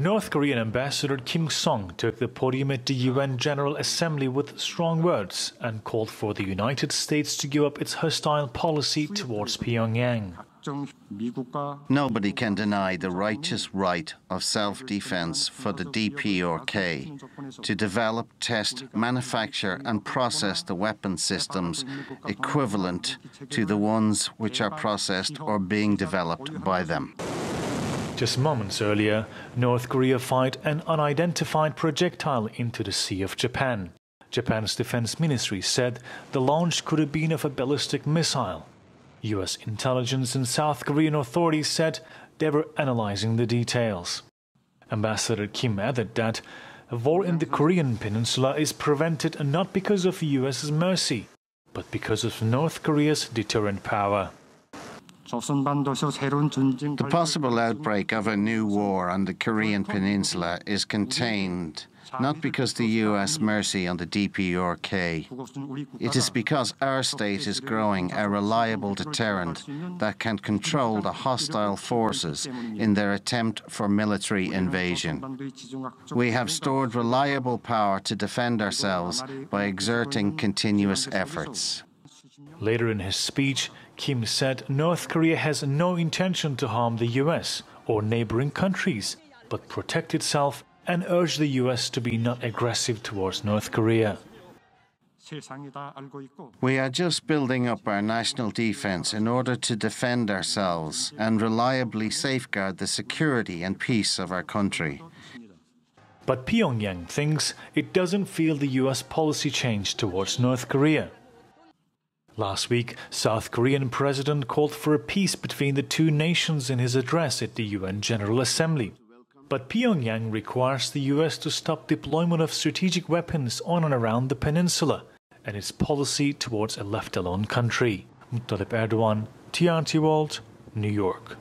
North Korean Ambassador Kim Song took the podium at the UN General Assembly with strong words and called for the United States to give up its hostile policy towards Pyongyang. Nobody can deny the righteous right of self-defense for the DPRK to develop, test, manufacture and process the weapon systems equivalent to the ones which are processed or being developed by them. Just moments earlier, North Korea fired an unidentified projectile into the Sea of Japan. Japan's defense ministry said the launch could have been of a ballistic missile. U.S. intelligence and South Korean authorities said they were analyzing the details. Ambassador Kim added that a war in the Korean Peninsula is prevented not because of the U.S.'s mercy, but because of North Korea's deterrent power. The possible outbreak of a new war on the Korean Peninsula is contained not because the U.S. mercy on the DPRK. It is because our state is growing a reliable deterrent that can control the hostile forces in their attempt for military invasion. We have stored reliable power to defend ourselves by exerting continuous efforts. Later in his speech, Kim said North Korea has no intention to harm the U.S. or neighboring countries, but protect itself and urged the U.S. to be not aggressive towards North Korea. We are just building up our national defense in order to defend ourselves and reliably safeguard the security and peace of our country. But Pyongyang thinks it doesn't feel the U.S. policy change towards North Korea. Last week, South Korean president called for a peace between the two nations in his address at the UN General Assembly. But Pyongyang requires the U.S. to stop deployment of strategic weapons on and around the peninsula and its policy towards a left-alone country. Mutlu Erdogan, TRT World, New York.